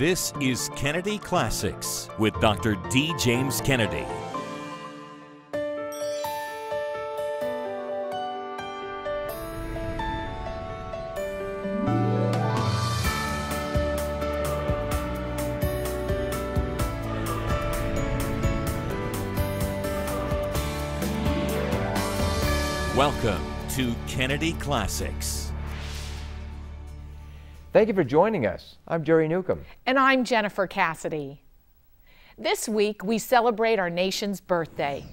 This is Kennedy Classics with Dr. D. James Kennedy. Welcome to Kennedy Classics. Thank you for joining us. I'm Jerry Newcombe. And I'm Jennifer Cassidy. This week we celebrate our nation's birthday.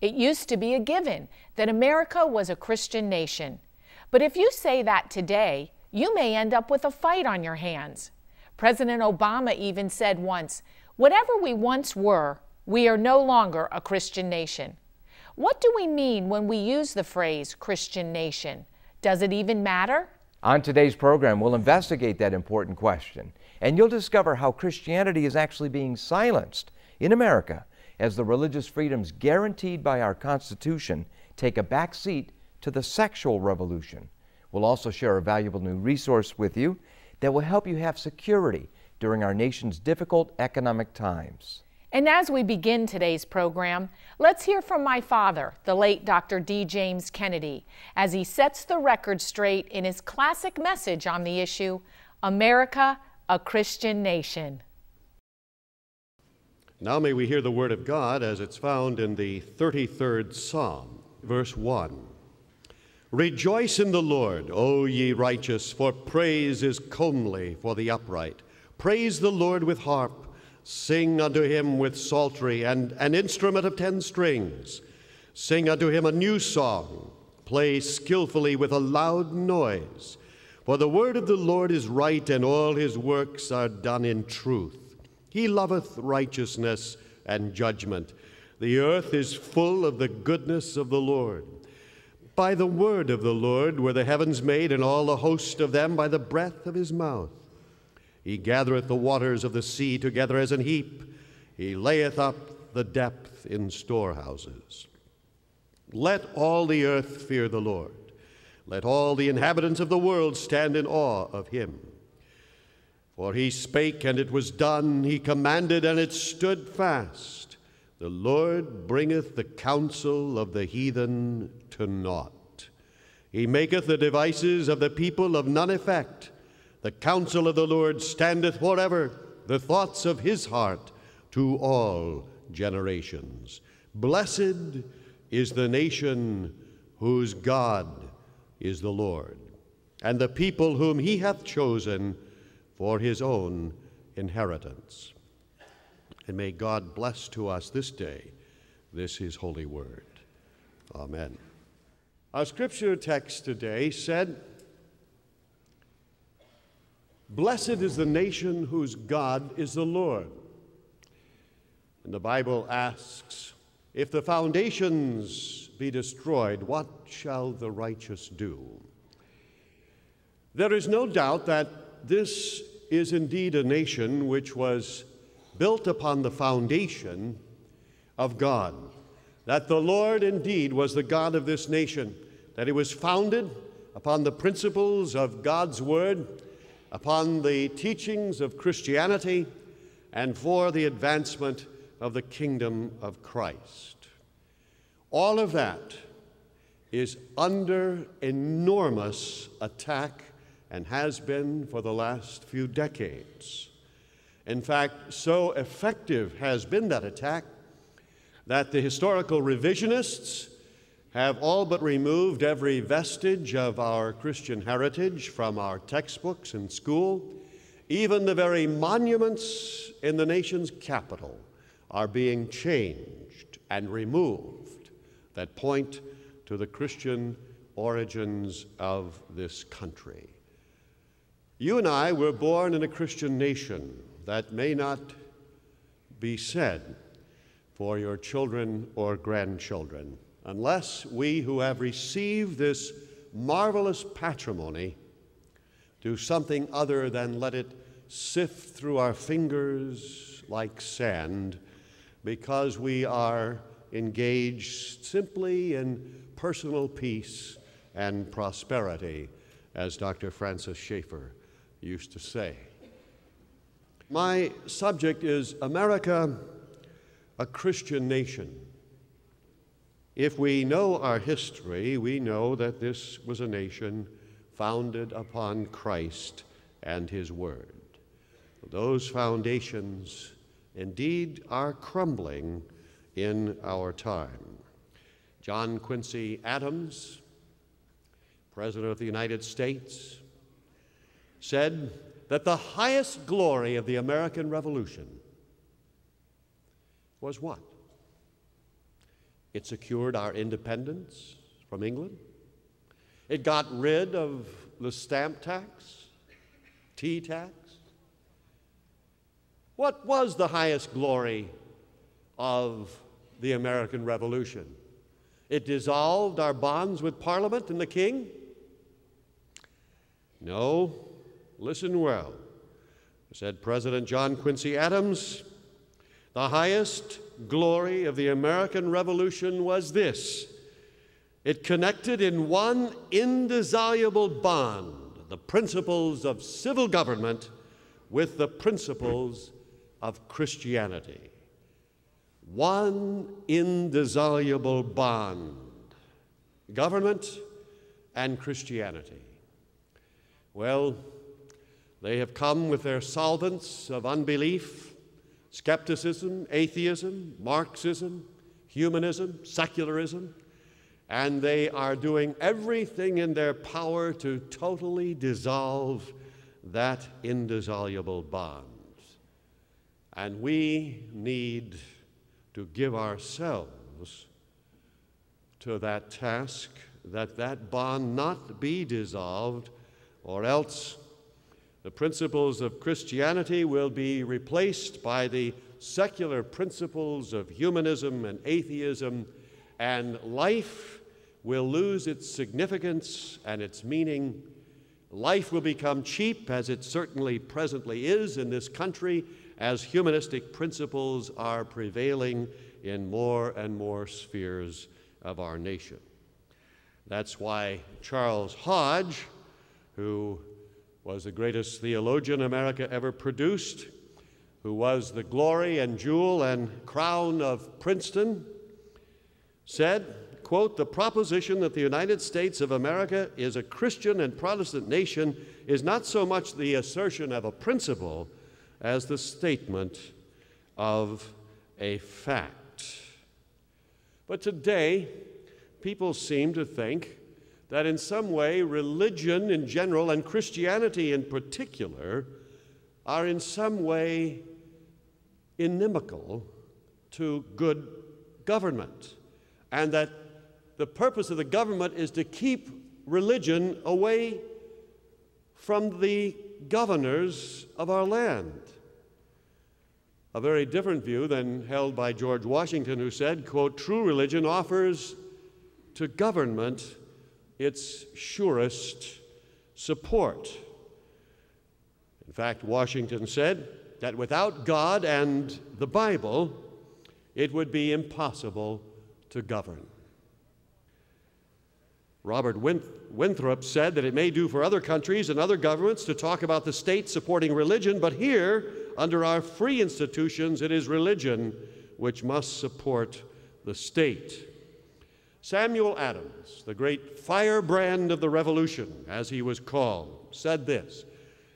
It used to be a given that America was a Christian nation. But if you say that today, you may end up with a fight on your hands. President Obama even said once, "Whatever we once were, we are no longer a Christian nation." What do we mean when we use the phrase Christian nation? Does it even matter? On today's program, we'll investigate that important question, and you'll discover how Christianity is actually being silenced in America as the religious freedoms guaranteed by our Constitution take a back seat to the sexual revolution. We'll also share a valuable new resource with you that will help you have security during our nation's difficult economic times. And as we begin today's program, let's hear from my father, the late Dr. D. James Kennedy, as he sets the record straight in his classic message on the issue, America, a Christian Nation. Now may we hear the word of God as it's found in the 33rd Psalm, verse 1. Rejoice in the Lord, O ye righteous, for praise is comely for the upright. Praise the Lord with harp. Sing unto him with psaltery and an instrument of 10 strings. Sing unto him a new song. Play skillfully with a loud noise. For the word of the Lord is right, and all his works are done in truth. He loveth righteousness and judgment. The earth is full of the goodness of the Lord. By the word of the Lord were the heavens made, and all the host of them by the breath of his mouth. He gathereth the waters of the sea together as an heap. He layeth up the depth in storehouses. Let all the earth fear the Lord. Let all the inhabitants of the world stand in awe of him. For he spake, and it was done. He commanded, and it stood fast. The Lord bringeth the counsel of the heathen to naught. He maketh the devices of the people of none effect. The counsel of the Lord standeth forever, the thoughts of his heart to all generations. Blessed is the nation whose God is the Lord, and the people whom he hath chosen for his own inheritance. And may God bless to us this day this his holy word. Amen. Our scripture text today said, blessed is the nation whose God is the Lord. And the Bible asks, if the foundations be destroyed, what shall the righteous do? There is no doubt that this is indeed a nation which was built upon the foundation of God, that the Lord indeed was the God of this nation, that it was founded upon the principles of God's word, upon the teachings of Christianity, and for the advancement of the kingdom of Christ. All of that is under enormous attack and has been for the last few decades. In fact, so effective has been that attack that the historical revisionists have all but removed every vestige of our Christian heritage from our textbooks in school. Even the very monuments in the nation's capital are being changed and removed that point to the Christian origins of this country. You and I were born in a Christian nation. That may not be said for your children or grandchildren, unless we who have received this marvelous patrimony do something other than let it sift through our fingers like sand, because we are engaged simply in personal peace and prosperity, as Dr. Francis Schaeffer used to say. My subject is America, a Christian nation. If we know our history, we know that this was a nation founded upon Christ and His Word. Those foundations indeed are crumbling in our time. John Quincy Adams, President of the United States, said that the highest glory of the American Revolution was what? It secured our independence from England. It got rid of the stamp tax, tea tax. What was the highest glory of the American Revolution? It dissolved our bonds with Parliament and the King? No, listen well, said President John Quincy Adams, the highest glory of the American Revolution was this: it connected in one indissoluble bond the principles of civil government with the principles of Christianity. One indissoluble bond, government and Christianity. Well, they have come with their solvents of unbelief, skepticism, atheism, Marxism, humanism, secularism, and they are doing everything in their power to totally dissolve that indissoluble bond. And we need to give ourselves to that task, that that bond not be dissolved, or else the principles of Christianity will be replaced by the secular principles of humanism and atheism, and life will lose its significance and its meaning. Life will become cheap, as it certainly presently is in this country, as humanistic principles are prevailing in more and more spheres of our nation. That's why Charles Hodge, who was the greatest theologian America ever produced, who was the glory and jewel and crown of Princeton, said, quote, "The proposition that the United States of America is a Christian and Protestant nation is not so much the assertion of a principle as the statement of a fact." But today, people seem to think that in some way religion in general and Christianity in particular are in some way inimical to good government, and that the purpose of the government is to keep religion away from the governors of our land. A very different view than held by George Washington, who said, quote, "True religion offers to government its surest support." In fact, Washington said that without God and the Bible, it would be impossible to govern. Robert Winthrop said that it may do for other countries and other governments to talk about the state supporting religion, but here, under our free institutions, it is religion which must support the state. Samuel Adams, the great firebrand of the Revolution, as he was called, said this: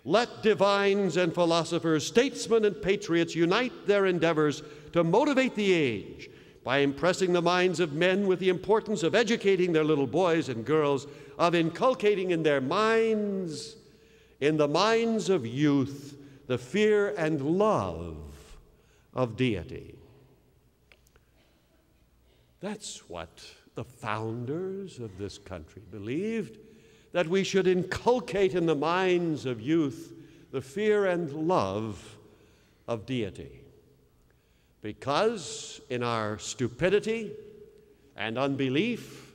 "Let divines and philosophers, statesmen and patriots unite their endeavors to motivate the age by impressing the minds of men with the importance of educating their little boys and girls, of inculcating in the minds of youth, the fear and love of deity." That's what the founders of this country believed, that we should inculcate in the minds of youth the fear and love of deity. Because in our stupidity and unbelief,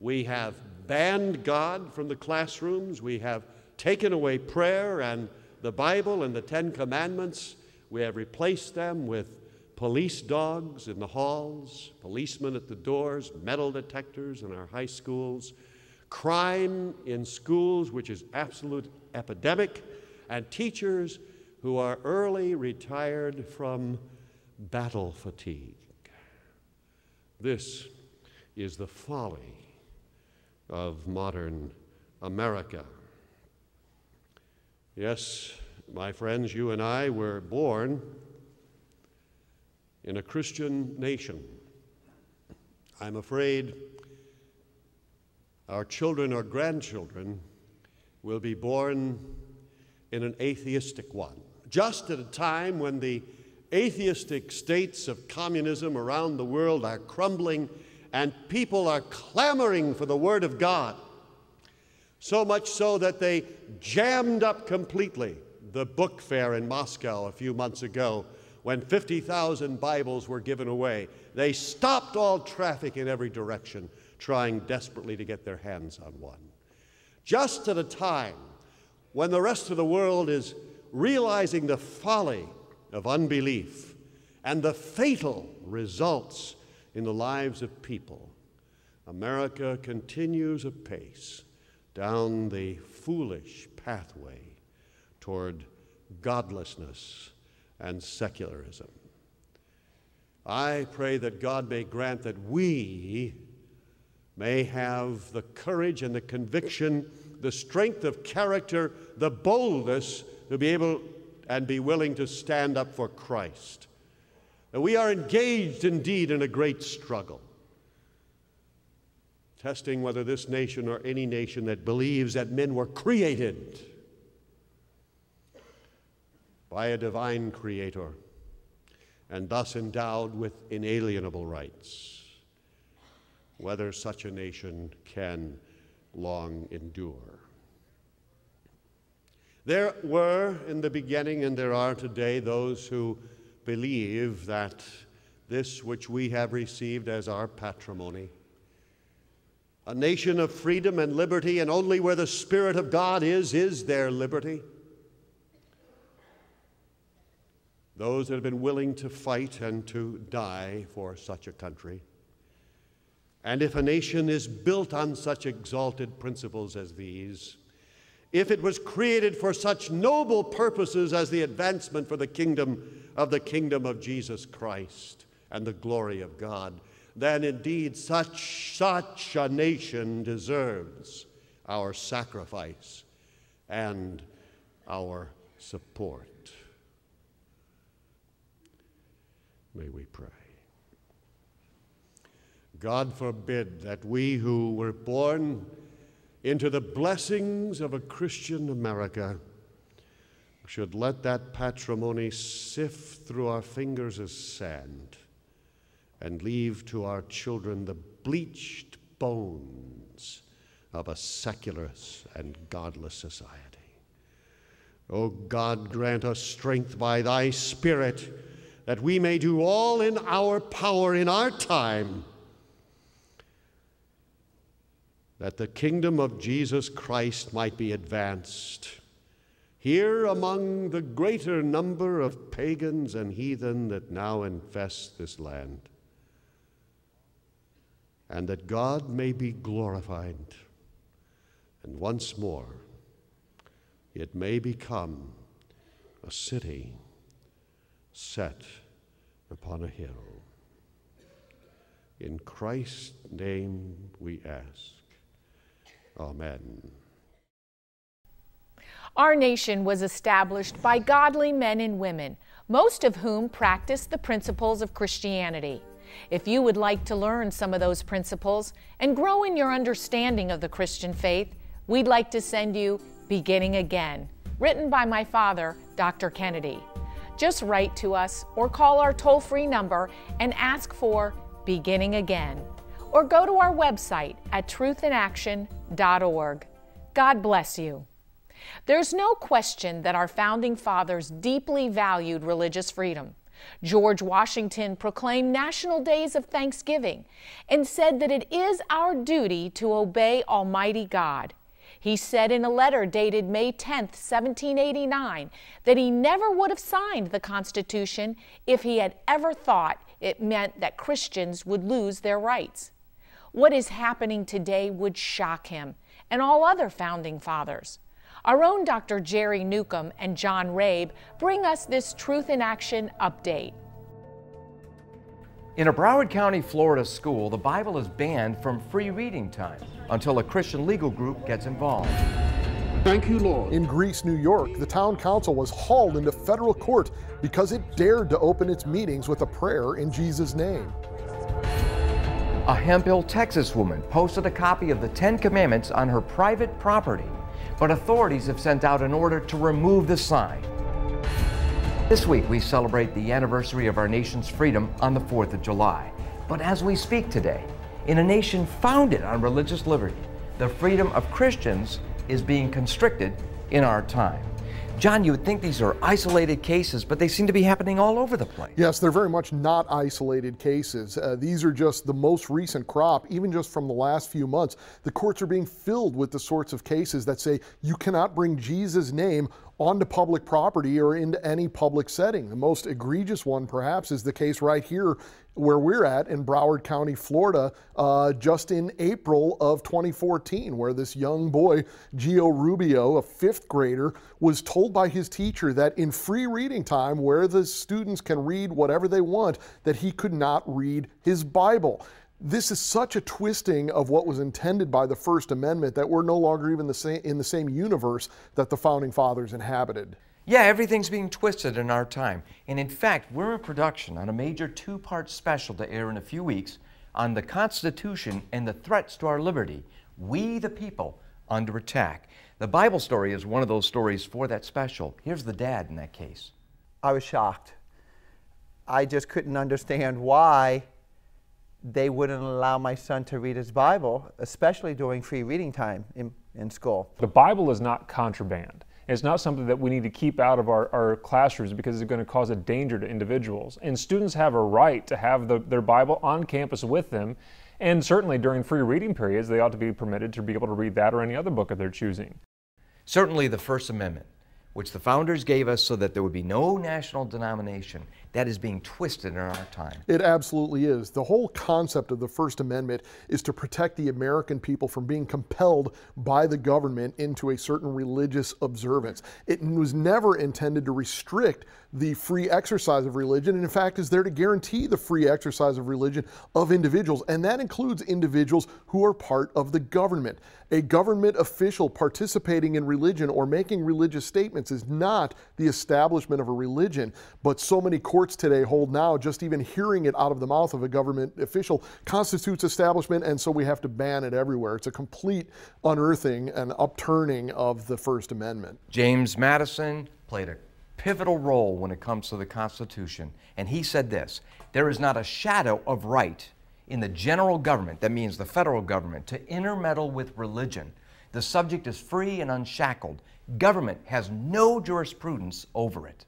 we have banned God from the classrooms, we have taken away prayer and the Bible and the Ten Commandments, we have replaced them with police dogs in the halls, policemen at the doors, metal detectors in our high schools, crime in schools, which is absolute epidemic, and teachers who are early retired from battle fatigue. This is the folly of modern America. Yes, my friends, you and I were born in a Christian nation. I'm afraid our children or grandchildren will be born in an atheistic one, just at a time when the atheistic states of communism around the world are crumbling and people are clamoring for the Word of God, so much so that they jammed up completely the book fair in Moscow a few months ago when 50,000 Bibles were given away. They stopped all traffic in every direction, trying desperately to get their hands on one. Just at a time when the rest of the world is realizing the folly of unbelief and the fatal results in the lives of people, America continues apace down the foolish pathway toward godlessness and secularism. I pray that God may grant that we may have the courage and the conviction, the strength of character, the boldness to be able and be willing to stand up for Christ. We are engaged indeed in a great struggle, testing whether this nation or any nation that believes that men were created by a divine creator and thus endowed with inalienable rights, whether such a nation can long endure. There were in the beginning, and there are today, those who believe that this which we have received as our patrimony, a nation of freedom and liberty, and only where the Spirit of God is there liberty. Those that have been willing to fight and to die for such a country. And if a nation is built on such exalted principles as these, if it was created for such noble purposes as the advancement for the kingdom of Jesus Christ and the glory of God, then indeed such a nation deserves our sacrifice and our support. May we pray. God forbid that we who were born into the blessings of a Christian America should let that patrimony sift through our fingers as sand and leave to our children the bleached bones of a secular and godless society. O God, grant us strength by thy Spirit that we may do all in our power in our time that the kingdom of Jesus Christ might be advanced here among the greater number of pagans and heathen that now infest this land, and that God may be glorified, and once more it may become a city set upon a hill. In Christ's name we ask. Amen. Our nation was established by godly men and women, most of whom practiced the principles of Christianity. If you would like to learn some of those principles and grow in your understanding of the Christian faith, we'd like to send you Beginning Again, written by my father, Dr. Kennedy. Just write to us or call our toll-free number and ask for Beginning Again, or go to our website at truthinaction.org. God bless you. There's no question that our founding fathers deeply valued religious freedom. George Washington proclaimed national days of thanksgiving and said that it is our duty to obey Almighty God. He said in a letter dated May 10th, 1789, that he never would have signed the Constitution if he had ever thought it meant that Christians would lose their rights. What is happening today would shock him and all other founding fathers. Our own Dr. Jerry Newcombe and John Rabe bring us this Truth in Action update. In a Broward County, Florida school, the Bible is banned from free reading time until a Christian legal group gets involved. Thank you, Lord. In Greece, New York, the town council was hauled into federal court because it dared to open its meetings with a prayer in Jesus' name. A Hemp Hill, Texas woman posted a copy of the Ten Commandments on her private property, but authorities have sent out an order to remove the sign. This week, we celebrate the anniversary of our nation's freedom on the 4th of July. But as we speak today, in a nation founded on religious liberty, the freedom of Christians is being constricted in our time. John, you would think these are isolated cases, but they seem to be happening all over the place. Yes, they're very much not isolated cases. These are just the most recent crop, even just from the last few months. The courts are being filled with the sorts of cases that say you cannot bring Jesus' name onto public property or into any public setting. The most egregious one, perhaps, is the case right here where we're at in Broward County, Florida, just in April of 2014, where this young boy, Gio Rubio, a fifth grader, was told by his teacher that in free reading time, where the students can read whatever they want, that he could not read his Bible. This is such a twisting of what was intended by the First Amendment that we're no longer even in the same universe that the Founding Fathers inhabited. Yeah, everything's being twisted in our time. And in fact, we're in production on a major two-part special to air in a few weeks on the Constitution and the threats to our liberty. We the people under attack. The Bible story is one of those stories for that special. Here's the dad in that case. I was shocked. I just couldn't understand why they wouldn't allow my son to read his Bible, especially during free reading time in school. The Bible is not contraband. It's not something that we need to keep out of our classrooms because it's going to cause a danger to individuals. And students have a right to have their Bible on campus with them. And certainly during free reading periods, they ought to be permitted to be able to read that or any other book of their choosing. Certainly the First Amendment, which the founders gave us so that there would be no national denomination, that is being twisted in our time. It absolutely is. The whole concept of the First Amendment is to protect the American people from being compelled by the government into a certain religious observance. It was never intended to restrict the free exercise of religion, and in fact is there to guarantee the free exercise of religion of individuals, and that includes individuals who are part of the government. A government official participating in religion or making religious statements is not the establishment of a religion, but so many courts today hold now just even hearing it out of the mouth of a government official constitutes establishment, and so we have to ban it everywhere. It's a complete unearthing and upturning of the First Amendment. James Madison played a pivotal role when it comes to the Constitution, and he said this: there is not a shadow of right in the general government, that means the federal government, to intermeddle with religion. The subject is free and unshackled. Government has no jurisprudence over it.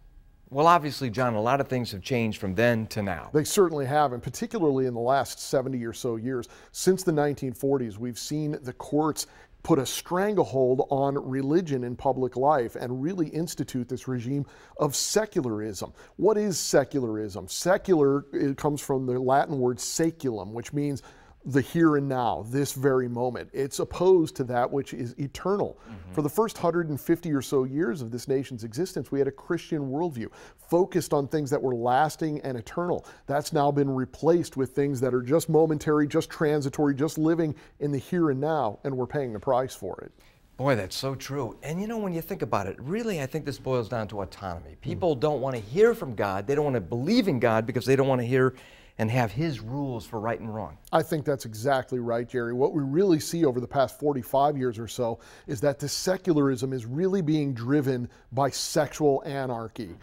Well, obviously, John, a lot of things have changed from then to now. They certainly have, and particularly in the last 70 or so years. Since the 1940s, we've seen the courts put a stranglehold on religion in public life and really institute this regime of secularism. What is secularism? Secular, it comes from the Latin word saeculum, which means the here and now, this very moment. It's opposed to that which is eternal. Mm-hmm. For the first 150 or so years of this nation's existence, we had a Christian worldview focused on things that were lasting and eternal. That's now been replaced with things that are just momentary, just transitory, just living in the here and now, and we're paying the price for it. Boy, that's so true. And you know, when you think about it, really I think this boils down to autonomy. People don't want to hear from God. They don't want to believe in God because they don't want to hear and have his rules for right and wrong. I think that's exactly right, Jerry. What we really see over the past 45 years or so is that this secularism is really being driven by sexual anarchy.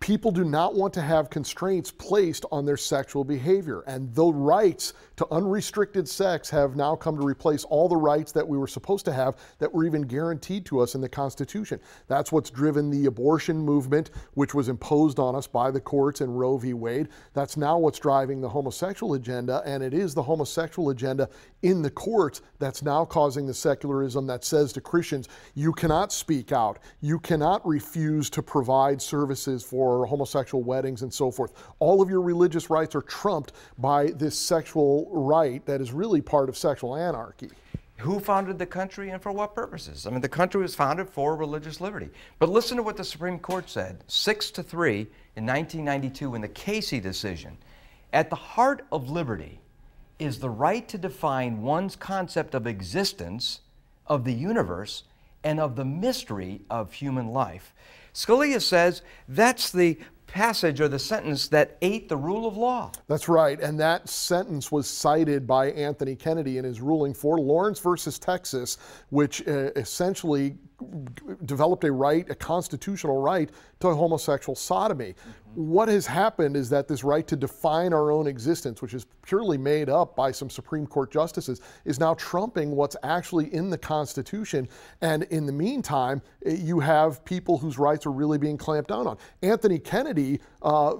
People do not want to have constraints placed on their sexual behavior, and the rights to unrestricted sex have now come to replace all the rights that we were supposed to have that were even guaranteed to us in the Constitution. That's what's driven the abortion movement, which was imposed on us by the courts in Roe v. Wade. That's now what's driving the homosexual agenda, and it is the homosexual agenda in the courts that's now causing the secularism that says to Christians, you cannot speak out, you cannot refuse to provide services for homosexual weddings and so forth. All of your religious rights are trumped by this sexual right that is really part of sexual anarchy. who founded the country and for what purposes. I mean, the country was founded for religious liberty. But listen to what the Supreme Court said, 6-3 in 1992 in the Casey decision. At the heart of liberty is the right to define one's concept of existence, of the universe, and of the mystery of human life. Scalia says that's the passage or the sentence that ate the rule of law. That's right, and that sentence was cited by Anthony Kennedy in his ruling for Lawrence versus Texas, which essentially developed a right, a constitutional right, to homosexual sodomy. What has happened is that this right to define our own existence, which is purely made up by some Supreme Court justices, is now trumping what's actually in the Constitution. And in the meantime, you have people whose rights are really being clamped down on. Anthony Kennedy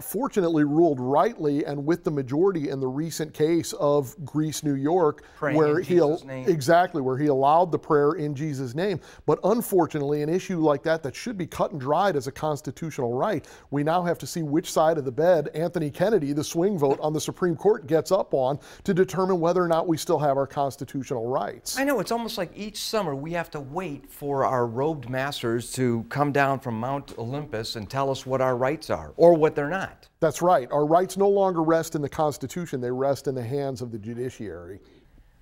fortunately ruled rightly and with the majority in the recent case of Greece, New York, where he allowed the prayer in Jesus' name. But unfortunately, an issue like that that should be cut and dried as a constitutional right, we now have to see which side of the bed Anthony Kennedy, the swing vote on the Supreme Court, gets up on to determine whether or not we still have our constitutional rights. I know, it's almost like each summer we have to wait for our robed masters to come down from Mount Olympus and tell us what our rights are or what they're not. That's right. Our rights no longer rest in the Constitution. They rest in the hands of the judiciary.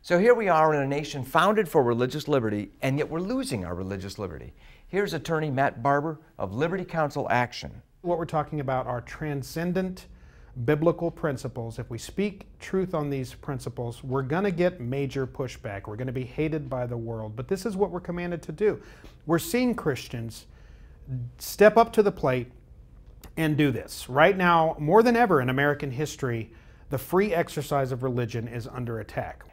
So here we are in a nation founded for religious liberty, and yet we're losing our religious liberty. Here's attorney Matt Barber of Liberty Counsel Action. What we're talking about are transcendent biblical principles. If we speak truth on these principles, we're going to get major pushback. We're going to be hated by the world, but this is what we're commanded to do. We're seeing Christians step up to the plate and do this. Right now, more than ever in American history, the free exercise of religion is under attack.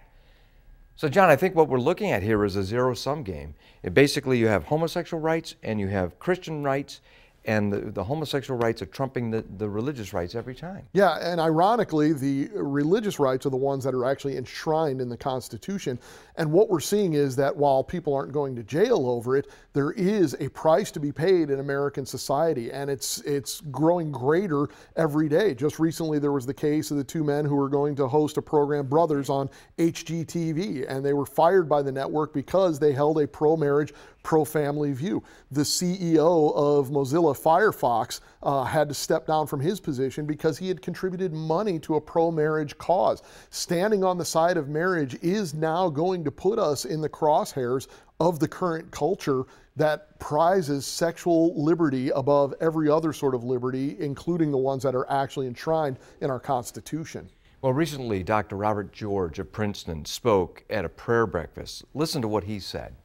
So John, I think what we're looking at here is a zero-sum game. Basically, you have homosexual rights and you have Christian rights, and the homosexual rights are trumping the religious rights every time. Yeah, and ironically, the religious rights are the ones that are actually enshrined in the Constitution. And what we're seeing is that while people aren't going to jail over it, there is a price to be paid in American society, and it's growing greater every day. Just recently, there was the case of the two men who were going to host a program, brothers, on HGTV, and they were fired by the network because they held a pro-marriage, pro-family view. The CEO of Mozilla Firefox had to step down from his position because he had contributed money to a pro-marriage cause. Standing on the side of marriage is now going to put us in the crosshairs of the current culture that prizes sexual liberty above every other sort of liberty, including the ones that are actually enshrined in our Constitution. Well, recently, Dr. Robert George of Princeton spoke at a prayer breakfast. Listen to what he said.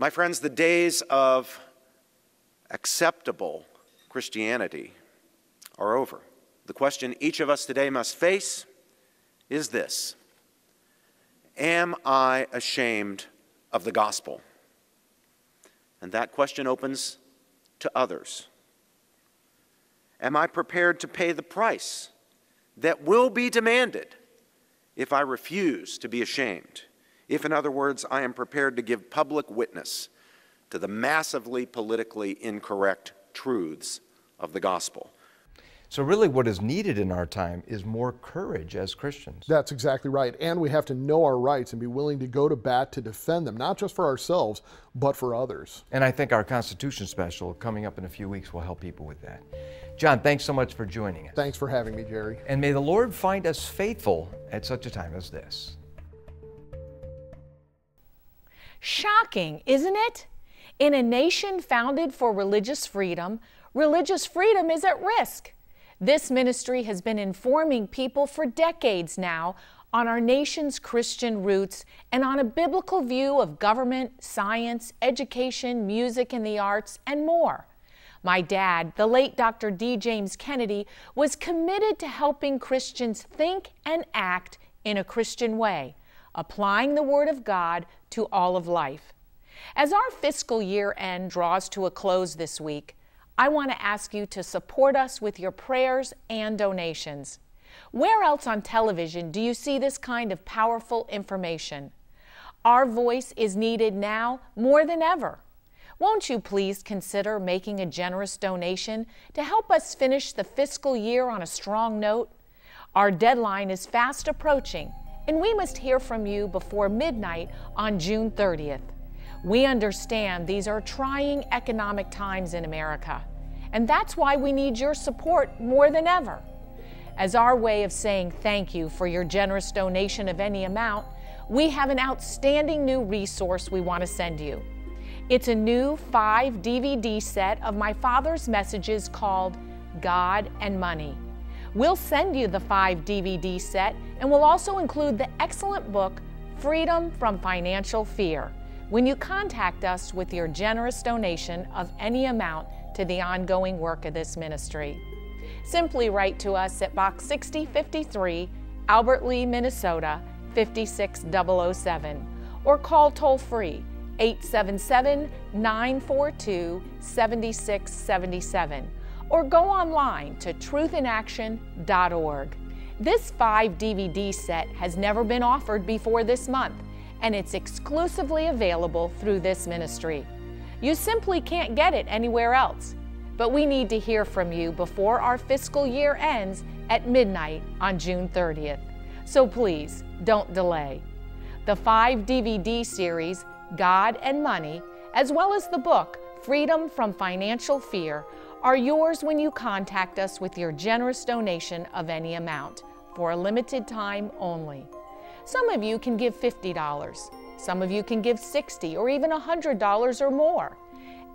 My friends, the days of acceptable Christianity are over. The question each of us today must face is this: am I ashamed of the gospel? And that question opens to others. Am I prepared to pay the price that will be demanded if I refuse to be ashamed? If, in other words, I am prepared to give public witness to the massively politically incorrect truths of the gospel. So really what is needed in our time is more courage as Christians. That's exactly right. And we have to know our rights and be willing to go to bat to defend them, not just for ourselves, but for others. And I think our Constitution special coming up in a few weeks will help people with that. John, thanks so much for joining us. Thanks for having me, Jerry. And may the Lord find us faithful at such a time as this. Shocking, isn't it? In a nation founded for religious freedom is at risk. This ministry has been informing people for decades now on our nation's Christian roots and on a biblical view of government, science, education, music and the arts, and more. My dad, the late Dr. D. James Kennedy, was committed to helping Christians think and act in a Christian way, applying the Word of God to all of life. As our fiscal year end draws to a close this week, I want to ask you to support us with your prayers and donations. Where else on television do you see this kind of powerful information? Our voice is needed now more than ever. Won't you please consider making a generous donation to help us finish the fiscal year on a strong note? Our deadline is fast approaching, and we must hear from you before midnight on June 30th. We understand these are trying economic times in America, and that's why we need your support more than ever. As our way of saying thank you for your generous donation of any amount, we have an outstanding new resource we want to send you. It's a new 5-DVD set of my father's messages called God and Money. We'll send you the 5-DVD set, and we'll also include the excellent book, Freedom from Financial Fear, when you contact us with your generous donation of any amount to the ongoing work of this ministry. Simply write to us at Box 6053, Albert Lee, Minnesota, 56007, or call toll-free 877-942-7677, or go online to truthinaction.org. This 5-DVD set has never been offered before this month, and it's exclusively available through this ministry. You simply can't get it anywhere else, but we need to hear from you before our fiscal year ends at midnight on June 30th. So please, don't delay. The 5-DVD series, God and Money, as well as the book, Freedom from Financial Fear, are yours when you contact us with your generous donation of any amount, for a limited time only. Some of you can give $50, some of you can give $60 or even $100 or more.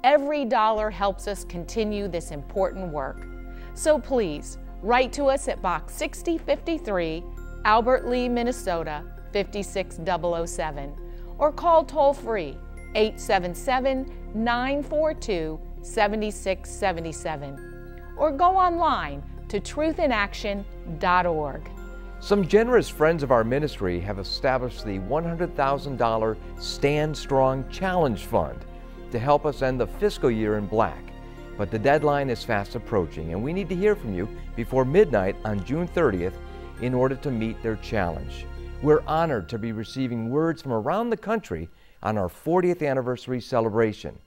Every dollar helps us continue this important work. So please, write to us at Box 6053, Albert Lee, Minnesota, 56007, or call toll-free 877-942-7677, or go online to truthinaction.org. Some generous friends of our ministry have established the $100,000 Stand Strong Challenge Fund to help us end the fiscal year in black. But the deadline is fast approaching, and we need to hear from you before midnight on June 30th in order to meet their challenge. We're honored to be receiving words from around the country on our 40th anniversary celebration.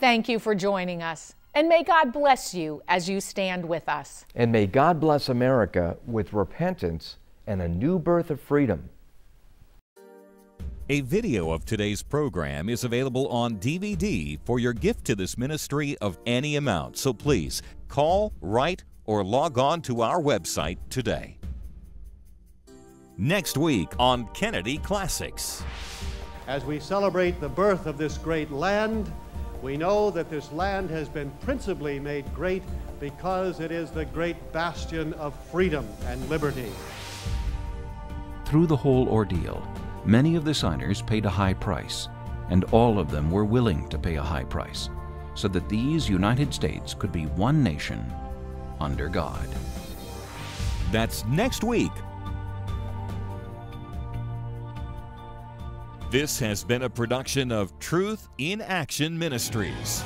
Thank you for joining us, and may God bless you as you stand with us. And may God bless America with repentance and a new birth of freedom. A video of today's program is available on DVD for your gift to this ministry of any amount. So please call, write, or log on to our website today. Next week on Kennedy Classics. As we celebrate the birth of this great land, we know that this land has been principally made great because it is the great bastion of freedom and liberty. Through the whole ordeal, many of the signers paid a high price, and all of them were willing to pay a high price, so that these United States could be one nation under God. That's next week. This has been a production of Truth in Action Ministries.